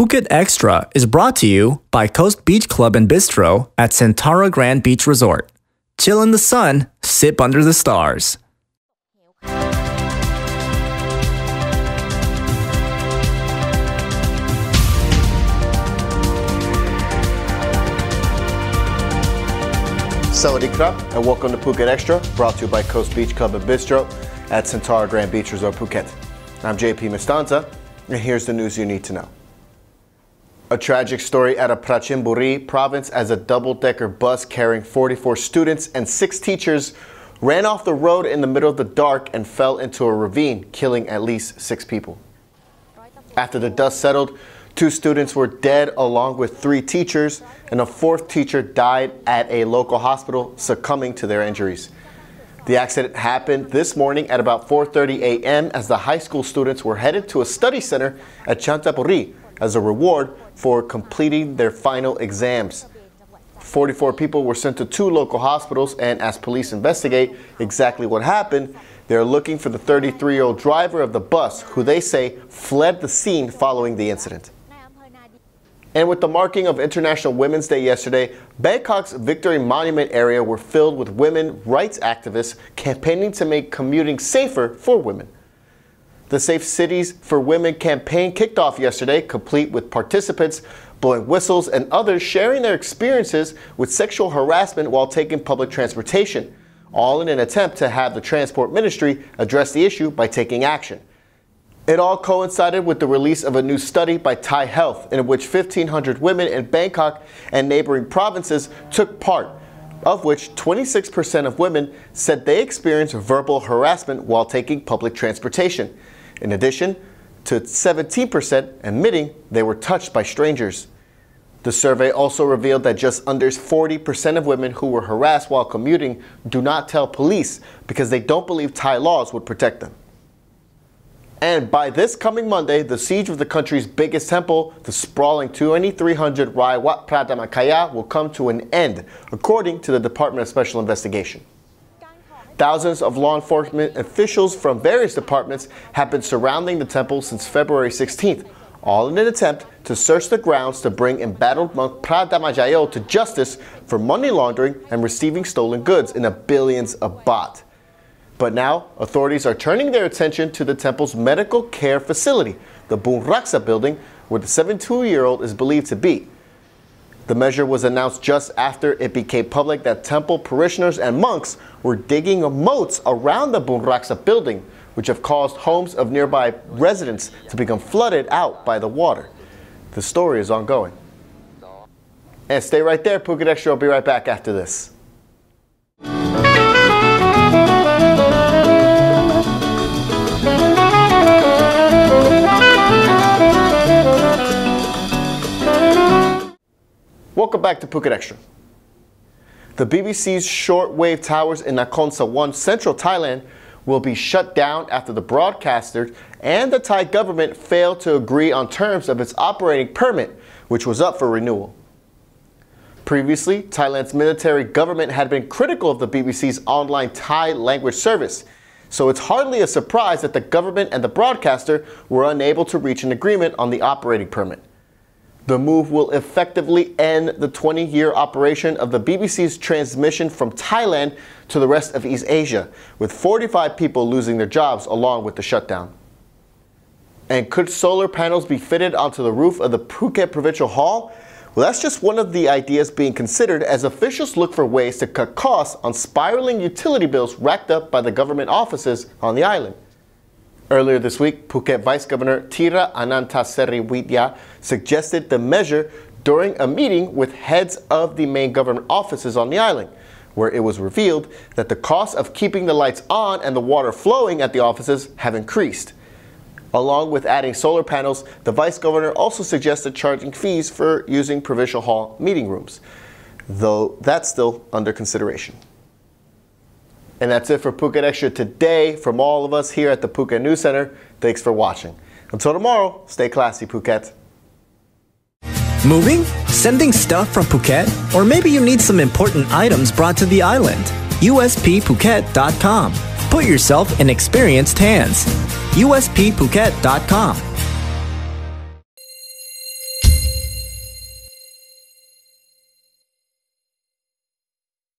Phuket Extra is brought to you by Coast Beach Club and Bistro at Sentara Grand Beach Resort. Chill in the sun, sip under the stars. Sawadee krap, and welcome to Phuket Extra, brought to you by Coast Beach Club and Bistro at Sentara Grand Beach Resort, Phuket. I'm JP Mastanza, and here's the news you need to know. A tragic story out of Prachinburi province as a double-decker bus carrying 44 students and 6 teachers ran off the road in the middle of the dark and fell into a ravine, killing at least 6 people. After the dust settled, 2 students were dead along with 3 teachers, and a 4th teacher died at a local hospital, succumbing to their injuries. The accident happened this morning at about 4:30 a.m. as the high school students were headed to a study center at Chantaburi as a reward for completing their final exams. 44 people were sent to 2 local hospitals, and as police investigate exactly what happened, they're looking for the 33-year-old driver of the bus, who they say fled the scene following the incident. And with the marking of International Women's Day yesterday, Bangkok's Victory Monument area were filled with women rights activists campaigning to make commuting safer for women. The Safe Cities for Women campaign kicked off yesterday, complete with participants blowing whistles and others sharing their experiences with sexual harassment while taking public transportation, all in an attempt to have the Transport Ministry address the issue by taking action. It all coincided with the release of a new study by Thai Health, in which 1,500 women in Bangkok and neighboring provinces took part, of which 26% of women said they experienced verbal harassment while taking public transportation, in addition to 17% admitting they were touched by strangers. The survey also revealed that just under 40% of women who were harassed while commuting do not tell police because they don't believe Thai laws would protect them. And by this coming Monday, the siege of the country's biggest temple, the sprawling 2,300 Rai Wat Phra Dhammakaya, will come to an end, according to the Department of Special Investigation. Thousands of law enforcement officials from various departments have been surrounding the temple since February 16th, all in an attempt to search the grounds to bring embattled monk Phra Dhammajayo to justice for money laundering and receiving stolen goods in the billions of baht. But now, authorities are turning their attention to the temple's medical care facility, the Bunraksa building, where the 72-year-old is believed to be. The measure was announced just after it became public that temple parishioners and monks were digging moats around the Bunraksa building, which have caused homes of nearby residents to become flooded out by the water. The story is ongoing. And stay right there, Phuket Extra will be right back after this. Welcome back to Phuket Extra. The BBC's shortwave towers in Nakhon Sawan, central Thailand, will be shut down after the broadcaster and the Thai government failed to agree on terms of its operating permit, which was up for renewal. Previously, Thailand's military government had been critical of the BBC's online Thai language service, so it's hardly a surprise that the government and the broadcaster were unable to reach an agreement on the operating permit. The move will effectively end the 20-year operation of the BBC's transmission from Thailand to the rest of East Asia, with 45 people losing their jobs along with the shutdown. And could solar panels be fitted onto the roof of the Phuket Provincial Hall? Well, that's just one of the ideas being considered as officials look for ways to cut costs on spiraling utility bills racked up by the government offices on the island. Earlier this week, Phuket Vice Governor Tira AnantaSeriwitya suggested the measure during a meeting with heads of the main government offices on the island, where it was revealed that the cost of keeping the lights on and the water flowing at the offices have increased. Along with adding solar panels, the Vice Governor also suggested charging fees for using Provincial Hall meeting rooms, though that's still under consideration. And that's it for Phuket Extra today. From all of us here at the Phuket News Center, thanks for watching. Until tomorrow, stay classy, Phuket. Moving? Sending stuff from Phuket? Or maybe you need some important items brought to the island? USPPhuket.com. Put yourself in experienced hands. USPPhuket.com.